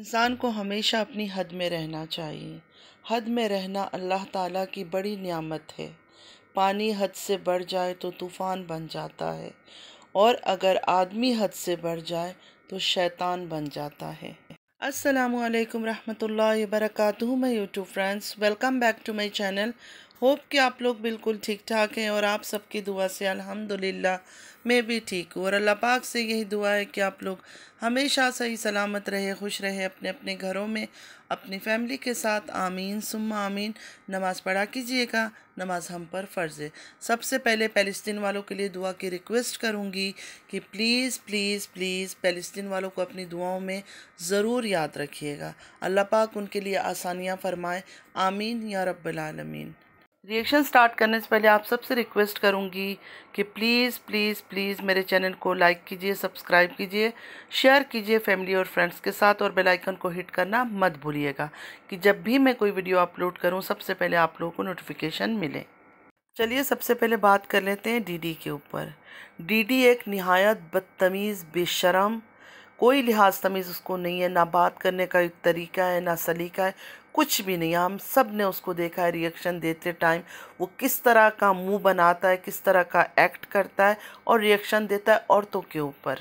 इंसान को हमेशा अपनी हद में रहना चाहिए। हद में रहना अल्लाह ताला की बड़ी नियामत है। पानी हद से बढ़ जाए तो तूफ़ान बन जाता है, और अगर आदमी हद से बढ़ जाए तो शैतान बन जाता है। अस्सलामु अलैकुम रहमतुल्लाहि व बरकातुहू। मैं YouTube friends, welcome back to my channel. Hope कि आप लोग बिल्कुल ठीक ठाक हैं, और आप सबकी दुआ से अल्हम्दुलिल्लाह मैं भी ठीक हूँ। और अल्लाह पाक से यही दुआ है कि आप लोग हमेशा सही सलामत रहे, खुश रहे अपने अपने घरों में, अपनी फैमिली के साथ। आमीन सुम्मा आमीन। नमाज़ पढ़ा कीजिएगा, नमाज हम पर फ़र्ज़ है। सबसे पहले पैलेस्टीन वालों के लिए दुआ की रिक्वेस्ट करूँगी कि प्लीज़ प्लीज़ प्लीज़ पैलेस्टीन वालों को अपनी दुआओं में ज़रूर याद रखिएगा। अल्लाह पाक उनके लिए आसानियाँ फ़रमाए, आमीन या रब्बिल आलमीन। रिएक्शन स्टार्ट करने से पहले आप सबसे रिक्वेस्ट करूंगी कि प्लीज़ प्लीज़ प्लीज़ मेरे चैनल को लाइक कीजिए, सब्सक्राइब कीजिए, शेयर कीजिए फैमिली और फ्रेंड्स के साथ, और बेल आइकन को हिट करना मत भूलिएगा कि जब भी मैं कोई वीडियो अपलोड करूं सबसे पहले आप लोगों को नोटिफिकेशन मिले। चलिए सबसे पहले बात कर लेते हैं डीडी के ऊपर। डीडी एक नहायत बदतमीज़, बेशरम, कोई लिहाज तमीज़ उसको नहीं है, ना बात करने का एक तरीका है, ना सलीका है, कुछ भी नहीं। हम सब ने उसको देखा है रिएक्शन देते टाइम, वो किस तरह का मुंह बनाता है, किस तरह का एक्ट करता है और रिएक्शन देता है औरतों के ऊपर।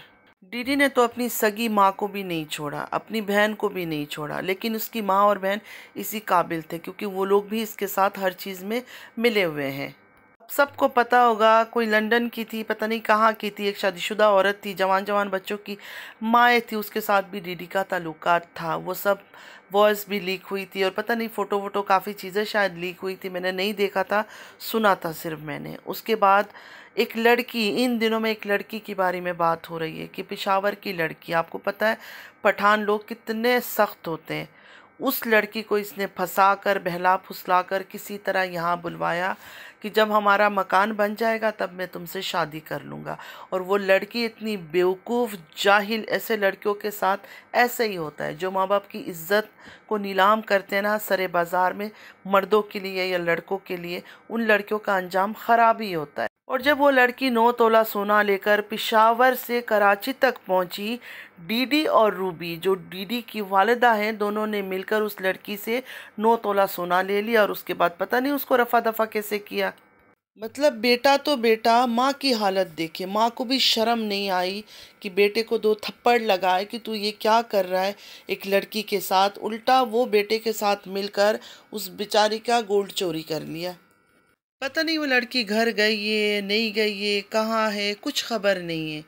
डीडी ने तो अपनी सगी माँ को भी नहीं छोड़ा, अपनी बहन को भी नहीं छोड़ा, लेकिन उसकी माँ और बहन इसी काबिल थे क्योंकि वो लोग भी इसके साथ हर चीज़ में मिले हुए हैं। सबको पता होगा, कोई लंदन की थी, पता नहीं कहाँ की थी, एक शादीशुदा औरत थी, जवान जवान बच्चों की माँ थी, उसके साथ भी डीडी का ताल्लुकात था। वो सब वॉइस भी लीक हुई थी, और पता नहीं फ़ोटो वोटो काफ़ी चीज़ें शायद लीक हुई थी, मैंने नहीं देखा था, सुना था सिर्फ मैंने। उसके बाद एक लड़की, इन दिनों में एक लड़की के बारे में बात हो रही है कि पेशावर की लड़की, आपको पता है पठान लोग कितने सख्त होते हैं, उस लड़की को इसने फंसा कर, बहला फुसला कर किसी तरह यहाँ बुलवाया कि जब हमारा मकान बन जाएगा तब मैं तुमसे शादी कर लूँगा। और वो लड़की इतनी बेवकूफ़, जाहिल, ऐसे लड़कियों के साथ ऐसे ही होता है। जो माँ बाप की इज़्ज़त को नीलाम करते हैं ना सरे बाज़ार में, मर्दों के लिए या लड़कों के लिए, उन लड़कियों का अंजाम ख़राब ही होता है। और जब वो लड़की 9 तोला सोना लेकर पेशावर से कराची तक पहुंची, डीडी और रूबी, जो डीडी की वालिदा हैं, दोनों ने मिलकर उस लड़की से 9 तोला सोना ले लिया, और उसके बाद पता नहीं उसको रफ़ा दफ़ा कैसे किया। मतलब बेटा तो बेटा, माँ की हालत देखिए। माँ को भी शर्म नहीं आई कि बेटे को 2 थप्पड़ लगाए कि तू ये क्या कर रहा है एक लड़की के साथ। उल्टा वो बेटे के साथ मिलकर उस बेचारी का गोल्ड चोरी कर लिया। पता नहीं वो लड़की घर गई है नहीं गई है, कहाँ है, कुछ खबर नहीं है।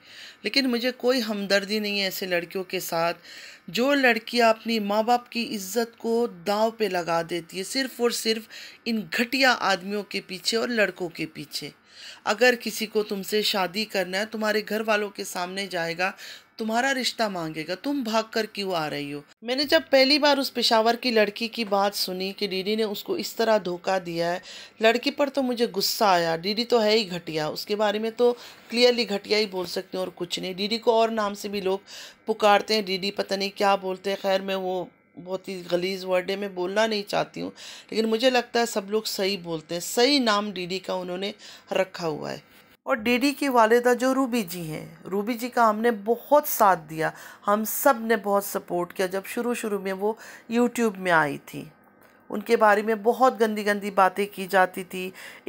लेकिन मुझे कोई हमदर्दी नहीं है ऐसे लड़कियों के साथ जो लड़कियाँ अपनी माँ बाप की इज़्ज़त को दांव पे लगा देती है सिर्फ़ और सिर्फ इन घटिया आदमियों के पीछे और लड़कों के पीछे। अगर किसी को तुमसे शादी करना है, तुम्हारे घर वालों के सामने जाएगा, तुम्हारा रिश्ता मांगेगा, तुम भाग कर क्यों आ रही हो। मैंने जब पहली बार उस पेशावर की लड़की की बात सुनी कि डीडी ने उसको इस तरह धोखा दिया है, लड़की पर तो मुझे गुस्सा आया। डीडी तो है ही घटिया, उसके बारे में तो क्लियरली घटिया ही बोल सकते हैं और कुछ नहीं। डीडी को और नाम से भी लोग पुकारते हैं, डीडी पता नहीं क्या बोलते हैं। खैर मैं वो बहुत ही गलीज़ वर्ड है, मैं बोलना नहीं चाहती हूँ, लेकिन मुझे लगता है सब लोग सही बोलते हैं, सही नाम डीडी का उन्होंने रखा हुआ है। और डीडी की वालिदा जो रूबी जी हैं, रूबी जी का हमने बहुत साथ दिया, हम सब ने बहुत सपोर्ट किया। जब शुरू में वो यूट्यूब में आई थी, उनके बारे में बहुत गंदी गंदी बातें की जाती थी।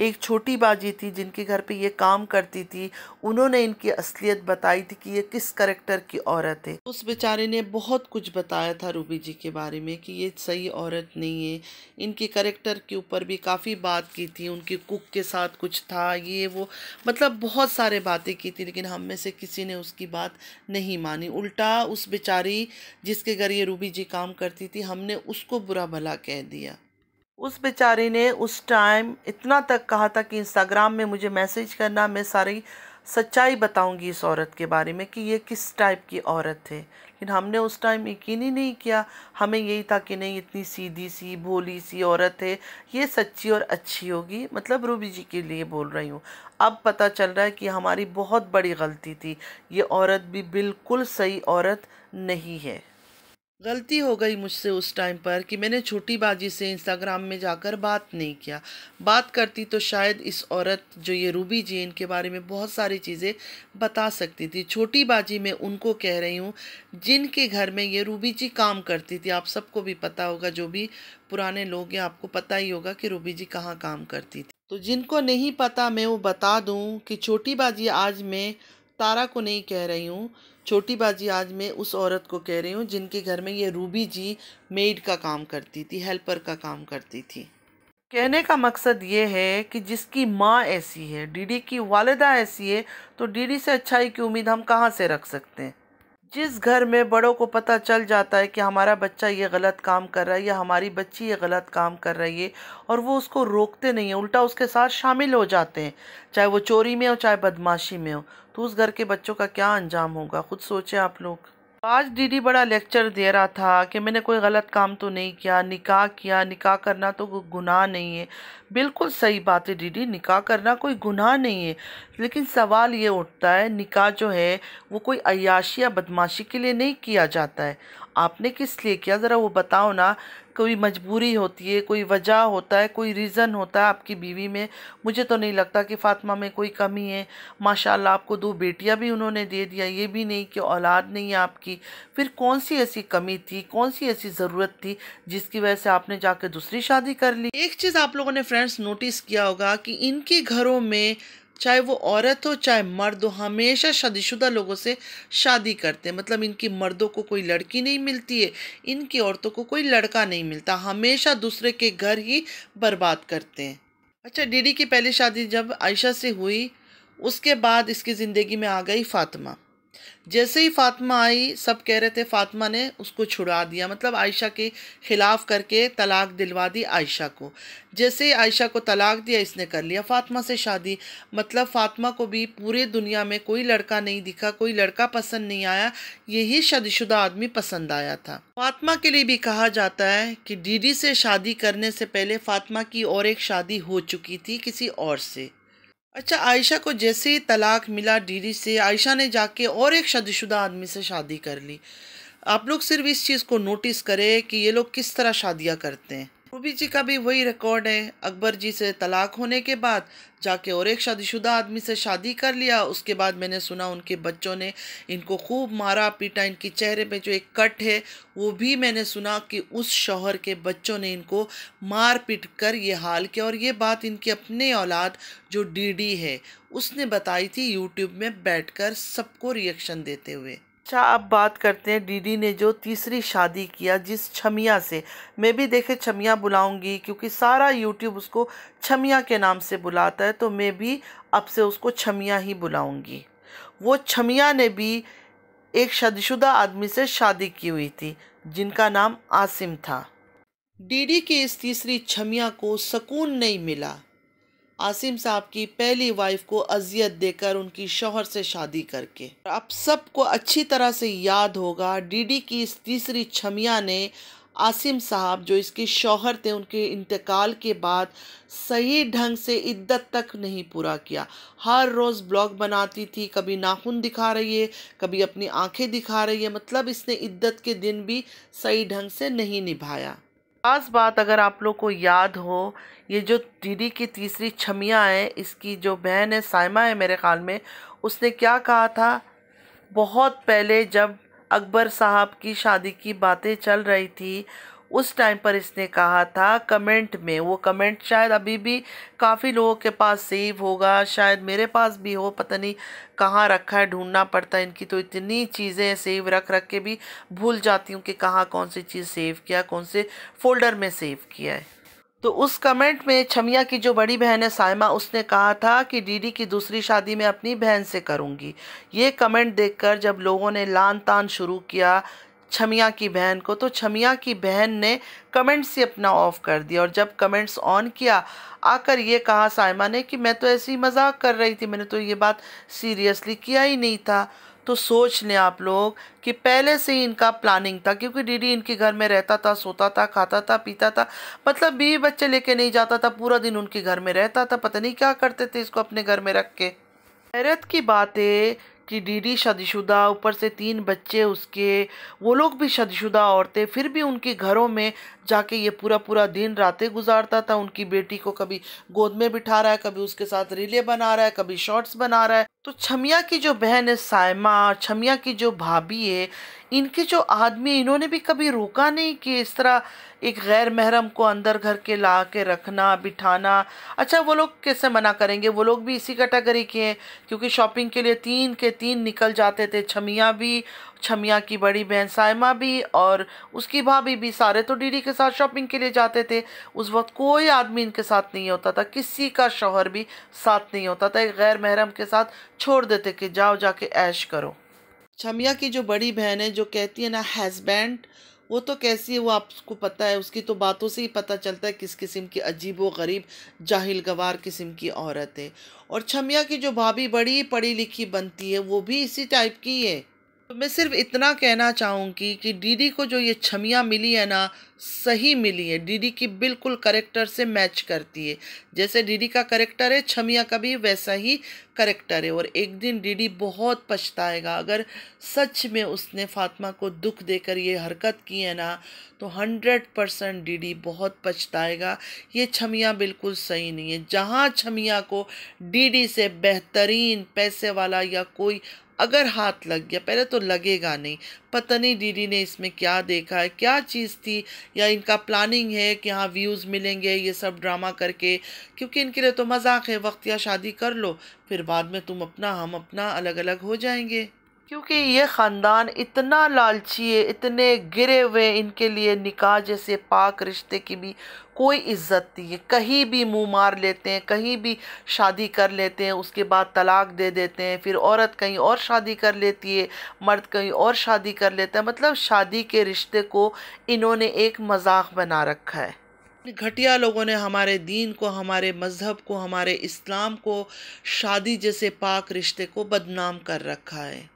एक छोटी बाजी थी जिनके घर पे ये काम करती थी, उन्होंने इनकी असलियत बताई थी कि ये किस करैक्टर की औरत है। उस बेचारे ने बहुत कुछ बताया था रूबी जी के बारे में कि ये सही औरत नहीं है, इनके करैक्टर के ऊपर भी काफ़ी बात की थी, उनके कुक के साथ कुछ था, ये वो, मतलब बहुत सारे बातें की थी। लेकिन हम में से किसी ने उसकी बात नहीं मानी, उल्टा उस बेचारी जिसके घर ये रूबी जी काम करती थी, हमने उसको बुरा भला कह दिया। उस बेचारी ने उस टाइम इतना तक कहा था कि इंस्टाग्राम में मुझे मैसेज करना, मैं सारी सच्चाई बताऊंगी इस औरत के बारे में कि ये किस टाइप की औरत है। लेकिन हमने उस टाइम यकीन ही नहीं किया, हमें यही था कि नहीं, इतनी सीधी सी भोली सी औरत है, ये सच्ची और अच्छी होगी। मतलब रूबी जी के लिए बोल रही हूँ। अब पता चल रहा है कि हमारी बहुत बड़ी गलती थी, ये औरत भी बिल्कुल सही औरत नहीं है। गलती हो गई मुझसे उस टाइम पर कि मैंने छोटी बाजी से इंस्टाग्राम में जाकर बात नहीं किया। बात करती तो शायद इस औरत जो ये रूबी जी इनके बारे में बहुत सारी चीज़ें बता सकती थी। छोटी बाजी में उनको कह रही हूँ जिनके घर में ये रूबी जी काम करती थी। आप सबको भी पता होगा, जो भी पुराने लोग हैं आपको पता ही होगा कि रूबी जी कहाँ काम करती थी। तो जिनको नहीं पता मैं वो बता दूँ कि छोटी बाजी आज मैं तारा को नहीं कह रही हूँ, छोटी बाजी आज मैं उस औरत को कह रही हूँ जिनके घर में ये रूबी जी मेड का काम करती थी, हेल्पर का काम करती थी। कहने का मकसद ये है कि जिसकी माँ ऐसी है, डीडी की वालिदा ऐसी है, तो डीडी से अच्छाई की उम्मीद हम कहाँ से रख सकते हैं। जिस घर में बड़ों को पता चल जाता है कि हमारा बच्चा ये गलत काम कर रहा है या हमारी बच्ची ये गलत काम कर रही है और वो उसको रोकते नहीं है, उल्टा उसके साथ शामिल हो जाते हैं, चाहे वो चोरी में हो चाहे बदमाशी में हो, तो उस घर के बच्चों का क्या अंजाम होगा, खुद सोचें आप लोग। आज डीडी बड़ा लेक्चर दे रहा था कि मैंने कोई गलत काम तो नहीं किया, निकाह करना तो कोई गुनाह नहीं है। बिल्कुल सही बात है डीडी, निकाह करना कोई गुनाह नहीं है, लेकिन सवाल ये उठता है निकाह जो है वो कोई अय्याशी या बदमाशी के लिए नहीं किया जाता है। आपने किस लिए किया ज़रा वो बताओ ना। कोई मजबूरी होती है, कोई वजह होता है, कोई रीज़न होता है आपकी बीवी में। मुझे तो नहीं लगता कि फ़ातिमा में कोई कमी है, माशाल्लाह आपको 2 बेटियां भी उन्होंने दे दिया, ये भी नहीं कि औलाद नहीं है आपकी। फिर कौन सी ऐसी कमी थी, कौन सी ऐसी ज़रूरत थी जिसकी वजह से आपने जाके दूसरी शादी कर ली। एक चीज़ आप लोगों ने फ्रेंड्स नोटिस किया होगा कि इनके घरों में चाहे वो औरत हो चाहे मर्द हो, हमेशा शादीशुदा लोगों से शादी करते हैं। मतलब इनकी मर्दों को कोई लड़की नहीं मिलती है, इनकी औरतों को कोई लड़का नहीं मिलता, हमेशा दूसरे के घर ही बर्बाद करते हैं। अच्छा, डीडी की पहली शादी जब आयशा से हुई उसके बाद इसकी ज़िंदगी में आ गई फातिमा। जैसे ही फातिमा आई सब कह रहे थे फातिमा ने उसको छुड़ा दिया, मतलब आयशा के ख़िलाफ़ करके तलाक दिलवा दी आयशा को। जैसे ही आयशा को तलाक दिया इसने कर लिया फातिमा से शादी। मतलब फातिमा को भी पूरे दुनिया में कोई लड़का नहीं दिखा, कोई लड़का पसंद नहीं आया, यही शादीशुदा आदमी पसंद आया था। फातिमा के लिए भी कहा जाता है कि डीडी से शादी करने से पहले फातिमा की और एक शादी हो चुकी थी किसी और से। अच्छा, आयशा को जैसे ही तलाक मिला डीडी से, आयशा ने जाके और एक शादीशुदा आदमी से शादी कर ली। आप लोग सिर्फ इस चीज़ को नोटिस करें कि ये लोग किस तरह शादियां करते हैं। रूबी जी का भी वही रिकॉर्ड है, अकबर जी से तलाक होने के बाद जाके और एक शादीशुदा आदमी से शादी कर लिया। उसके बाद मैंने सुना उनके बच्चों ने इनको खूब मारा पीटा, इनके चेहरे पे जो एक कट है वो भी मैंने सुना कि उस शौहर के बच्चों ने इनको मार पीट कर ये हाल किया। और ये बात इनकी अपने औलाद जो डीडी है उसने बताई थी यूट्यूब में बैठ कर सबको रिएक्शन देते हुए। अच्छा, अब बात करते हैं डीडी ने जो तीसरी शादी किया जिस छमिया से। मैं भी देखे छमिया बुलाऊंगी क्योंकि सारा यूट्यूब उसको छमिया के नाम से बुलाता है, तो मैं भी अब से उसको छमिया ही बुलाऊंगी। वो छमिया ने भी एक शादीशुदा आदमी से शादी की हुई थी जिनका नाम आसिम था। डीडी के इस तीसरी छमिया को सुकून नहीं मिला आसिम साहब की पहली वाइफ को अजियत देकर उनकी शौहर से शादी करके। आप सबको अच्छी तरह से याद होगा डीडी की इस तीसरी छमिया ने आसिम साहब जो इसके शौहर थे उनके इंतकाल के बाद सही ढंग से इद्दत तक नहीं पूरा किया। हर रोज़ ब्लॉग बनाती थी, कभी नाखून दिखा रही है कभी अपनी आंखें दिखा रही है, मतलब इसने इद्दत के दिन भी सही ढंग से नहीं निभाया। खास बात अगर आप लोग को याद हो, ये जो डीडी की तीसरी छमिया है इसकी जो बहन है साइमा है मेरे ख्याल में, उसने क्या कहा था बहुत पहले जब अकबर साहब की शादी की बातें चल रही थी उस टाइम पर इसने कहा था कमेंट में, वो कमेंट शायद अभी भी काफ़ी लोगों के पास सेव होगा, शायद मेरे पास भी हो, पता नहीं कहाँ रखा है, ढूंढना पड़ता है। इनकी तो इतनी चीज़ें सेव रख रख के भी भूल जाती हूँ कि कहाँ कौन सी चीज़ सेव किया, कौन से फ़ोल्डर में सेव किया है। तो उस कमेंट में छमिया की जो बड़ी बहन है साइमा उसने कहा था कि डीडी की दूसरी शादी मैं अपनी बहन से करूँगी। ये कमेंट देखकर जब लोगों ने लान तान शुरू किया छमिया की बहन को, तो छमिया की बहन ने कमेंट्स से अपना ऑफ कर दिया और जब कमेंट्स ऑन किया आकर ये कहा साइमा ने कि मैं तो ऐसे ही मजाक कर रही थी, मैंने तो ये बात सीरियसली किया ही नहीं था। तो सोच लें आप लोग कि पहले से ही इनका प्लानिंग था, क्योंकि डीडी इनके घर में रहता था, सोता था, खाता था, पीता था, मतलब बीवी बच्चे लेके नहीं जाता था, पूरा दिन उनके घर में रहता था, पता नहीं क्या करते थे इसको अपने घर में रख के। हैरत की बात है कि डीडी शादीशुदा, ऊपर से 3 बच्चे उसके, वो लोग भी शादीशुदा औरतें, फिर भी उनके घरों में जाके ये पूरा पूरा दिन रातें गुजारता था। उनकी बेटी को कभी गोद में बिठा रहा है, कभी उसके साथ रीले बना रहा है, कभी शॉर्ट्स बना रहा है। तो छमिया की जो बहन है सायमा, छमिया की जो भाभी है, इनके जो आदमी, इन्होंने भी कभी रोका नहीं कि इस तरह एक गैर महरम को अंदर घर के ला के रखना, बिठाना। अच्छा, वो लोग कैसे मना करेंगे, वो लोग भी इसी कैटेगरी के हैं, क्योंकि शॉपिंग के लिए 3 के 3 निकल जाते थे। छमिया भी, छमिया की बड़ी बहन सायमा भी और उसकी भाभी भी, सारे तो डीडी के साथ शॉपिंग के लिए जाते थे। उस वक्त कोई आदमी इनके साथ नहीं होता था, किसी का शौहर भी साथ नहीं होता था। एक गैर महरम के साथ छोड़ देते कि जाओ जाके ऐश करो। छमिया की जो बड़ी बहन है, जो कहती है ना हस्बैंड, वो तो कैसी है वो आपको पता है, उसकी तो बातों से ही पता चलता है किस किस्म की अजीब व गरीब जाहिल गवार किस्म की औरत है। और छमिया की जो भाभी बड़ी पढ़ी लिखी बनती है, वो भी इसी टाइप की है। तो मैं सिर्फ इतना कहना चाहूँगी कि डीडी को जो ये छमिया मिली है ना, सही मिली है, डीडी की बिल्कुल करेक्टर से मैच करती है। जैसे डीडी का करेक्टर है, छमिया का भी वैसा ही करेक्टर है। और एक दिन डीडी बहुत पछताएगा, अगर सच में उसने फातिमा को दुख देकर ये हरकत की है ना, तो 100% डीडी बहुत पछताएगा। ये छमिया बिल्कुल सही नहीं है। जहाँ छमिया को डीडी से बेहतरीन पैसे वाला या कोई अगर हाथ लग गया, पहले तो लगेगा नहीं, पता नहीं डीडी ने इसमें क्या देखा है, क्या चीज़ थी, या इनका प्लानिंग है कि हाँ व्यूज़ मिलेंगे ये सब ड्रामा करके, क्योंकि इनके लिए तो मजाक है, वक्त या शादी कर लो फिर बाद में तुम अपना हम अपना अलग अलग हो जाएंगे। क्योंकि ये ख़ानदान इतना लालची है, इतने गिरे हुए, इनके लिए निकाह जैसे पाक रिश्ते की भी कोई इज्जत नहीं है। कहीं भी मुंह मार लेते हैं, कहीं भी शादी कर लेते हैं, उसके बाद तलाक दे देते हैं, फिर औरत कहीं और शादी कर लेती है, मर्द कहीं और शादी कर लेता है। मतलब शादी के रिश्ते को इन्होंने एक मजाक बना रखा है। घटिया लोगों ने हमारे दीन को, हमारे मज़हब को, हमारे इस्लाम को, शादी जैसे पाक रिश्ते को बदनाम कर रखा है।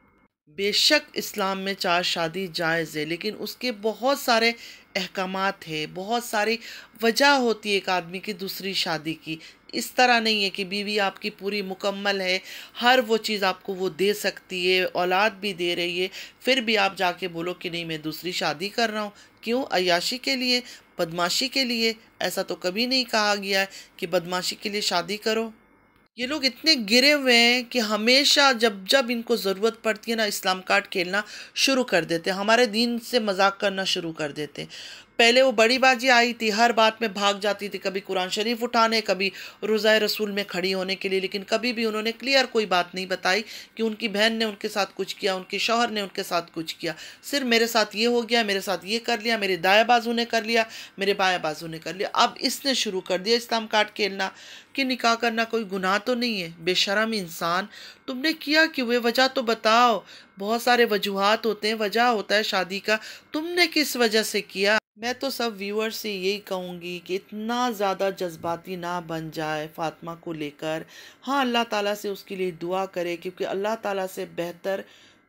बेशक इस्लाम में 4 शादी जायज़ है, लेकिन उसके बहुत सारे अहकामात है, बहुत सारी वजह होती है एक आदमी की दूसरी शादी की। इस तरह नहीं है कि बीवी आपकी पूरी मुकम्मल है, हर वो चीज़ आपको वो दे सकती है, औलाद भी दे रही है, फिर भी आप जाके बोलो कि नहीं मैं दूसरी शादी कर रहा हूँ। क्यों? अय्याशी के लिए, बदमाशी के लिए? ऐसा तो कभी नहीं कहा गया है कि बदमाशी के लिए शादी करो। ये लोग इतने गिरे हुए हैं कि हमेशा जब जब इनको ज़रूरत पड़ती है ना, इस्लाम कार्ड खेलना शुरू कर देते हैं, हमारे दीन से मजाक करना शुरू कर देते हैं। पहले वो बड़ी बाजी आई थी, हर बात में भाग जाती थी, कभी कुरान शरीफ उठाने, कभी रोज़ा रसूल में खड़ी होने के लिए, लेकिन कभी भी उन्होंने क्लियर कोई बात नहीं बताई कि उनकी बहन ने उनके साथ कुछ किया, उनके शौहर ने उनके साथ कुछ किया। सिर्फ मेरे साथ ये हो गया, मेरे साथ ये कर लिया, मेरे दाएं बाजू ने कर लिया, मेरे बाएं बाजू ने कर लिया। अब इसने शुरू कर दिया इस्लाम कार्ड खेलना कि निकाह करना कोई गुनाह तो नहीं है। बेशरम इंसान, तुमने किया कि वे वजह तो बताओ। बहुत सारे वजूहात होते हैं, वजह होता है शादी का, तुमने किस वजह से किया। मैं तो सब व्यूअर्स से यही कहूँगी कि इतना ज़्यादा जज्बाती ना बन जाए फातिमा को लेकर। हाँ, अल्लाह ताला से उसके लिए दुआ करे, क्योंकि अल्लाह ताला से बेहतर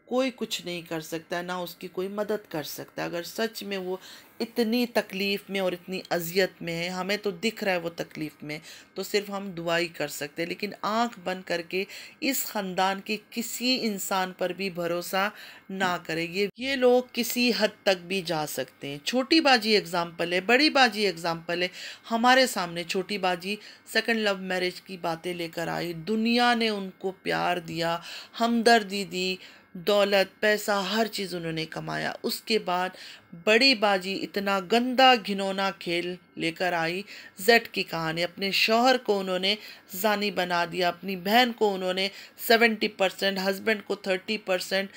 कोई कुछ नहीं कर सकता है, ना उसकी कोई मदद कर सकता है। अगर सच में वो इतनी तकलीफ़ में और इतनी अजियत में है, हमें तो दिख रहा है वो तकलीफ़ में, तो सिर्फ हम दुआ ही कर सकते हैं। लेकिन आंख बंद करके इस ख़ानदान के किसी इंसान पर भी भरोसा ना करें। ये लोग किसी हद तक भी जा सकते हैं। छोटी बाजी एग्ज़ाम्पल है, बड़ी बाजी एग्ज़ाम्पल है हमारे सामने। छोटी बाजी सेकंड लव मैरिज की बातें लेकर आई, दुनिया ने उनको प्यार दिया, हमदर्दी दी, दौलत, पैसा, हर चीज़ उन्होंने कमाया। उसके बाद बड़ी बाजी इतना गंदा घिनौना खेल लेकर आई, जेड की कहानी। अपने शौहर को उन्होंने जानी बना दिया, अपनी बहन को उन्होंने 70%, हस्बैंड को 30%।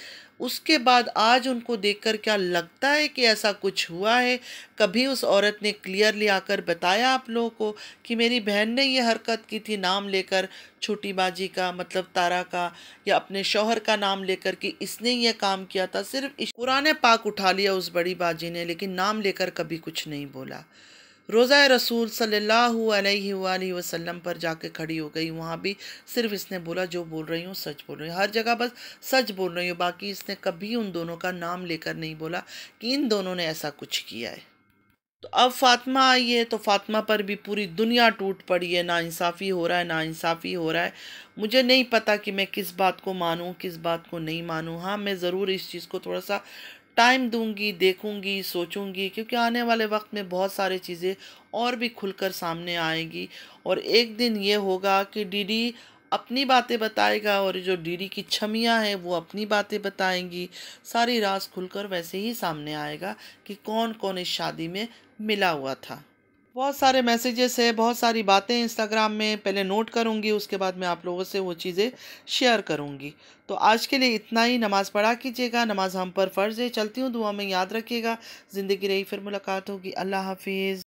उसके बाद आज उनको देखकर क्या लगता है कि ऐसा कुछ हुआ है? कभी उस औरत ने क्लियरली आकर बताया आप लोगों को कि मेरी बहन ने ये हरकत की थी, नाम लेकर छोटी बाजी का, मतलब तारा का, या अपने शौहर का नाम लेकर कि इसने ये काम किया था। सिर्फ कुरान पाक उठा लिया उस बड़ी बाजी ने, लेकिन नाम लेकर कभी कुछ नहीं बोला। रोज़ा रसूल सल्लल्लाहु अलैहि वसल्लम पर जाके खड़ी हो गई, वहाँ भी सिर्फ इसने बोला जो बोल रही हूँ सच बोल रही हूँ। हर जगह बस सच बोल रही हूँ, बाकी इसने कभी उन दोनों का नाम लेकर नहीं बोला कि इन दोनों ने ऐसा कुछ किया है। तो अब फातिमा आई है तो फातिमा पर भी पूरी दुनिया टूट पड़ी है, नाइंसाफ़ी हो रहा है, नाइंसाफ़ी हो रहा है। मुझे नहीं पता कि मैं किस बात को मानूं किस बात को नहीं मानूं। हाँ, मैं ज़रूर इस चीज़ को थोड़ा सा टाइम दूंगी, देखूंगी, सोचूंगी, क्योंकि आने वाले वक्त में बहुत सारी चीज़ें और भी खुलकर सामने आएंगी। और एक दिन ये होगा कि डीडी अपनी बातें बताएगा और जो डीडी की छमियां हैं वो अपनी बातें बताएंगी। सारी राज खुलकर वैसे ही सामने आएगा कि कौन कौन इस शादी में मिला हुआ था। बहुत सारे मैसेजेस है, बहुत सारी बातें इंस्टाग्राम में, पहले नोट करूंगी, उसके बाद मैं आप लोगों से वो चीज़ें शेयर करूंगी। तो आज के लिए इतना ही। नमाज़ पढ़ा कीजिएगा, नमाज हम पर फ़र्ज़ है। चलती हूँ, दुआ में याद रखिएगा। ज़िंदगी रही, फिर मुलाकात होगी। अल्लाह हाफिज़।